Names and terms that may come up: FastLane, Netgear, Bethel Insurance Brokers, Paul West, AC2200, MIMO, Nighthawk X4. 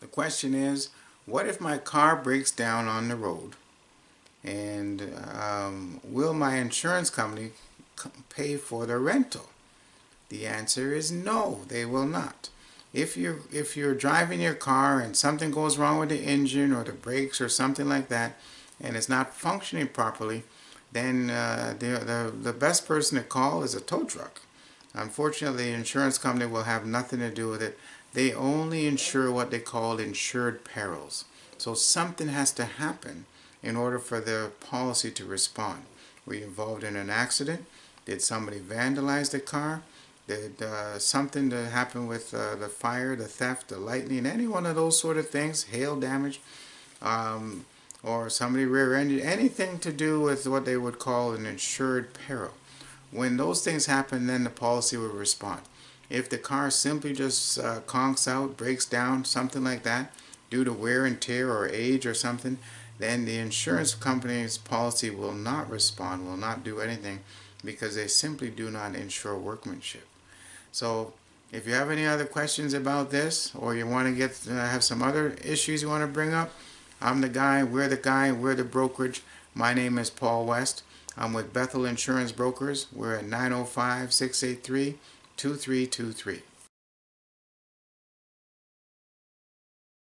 The question is, what if my car breaks down on the road? And will my insurance company pay for the rental? The answer is no, they will not. If you're driving your car and something goes wrong with the engine or the brakes or something like that, and it's not functioning properly, then the best person to call is a tow truck. Unfortunately, the insurance company will have nothing to do with it. They only insure what they call insured perils. So something has to happen in order for the policy to respond. Were you involved in an accident? Did somebody vandalize the car? Did something that happened with the fire, the theft, the lightning, any one of those sort of things, hail damage, or somebody rear-ended, anything to do with what they would call an insured peril. When those things happen, then the policy will respond. If the car simply just conks out, breaks down, something like that, due to wear and tear or age or something, then the insurance company's policy will not respond, will not do anything, because they simply do not insure workmanship. So if you have any other questions about this, or you want to have some other issues you want to bring up, I'm the guy, we're the guy, we're the brokerage. My name is Paul West. I'm with Bethel Insurance Brokers. We're at 905-683-2323.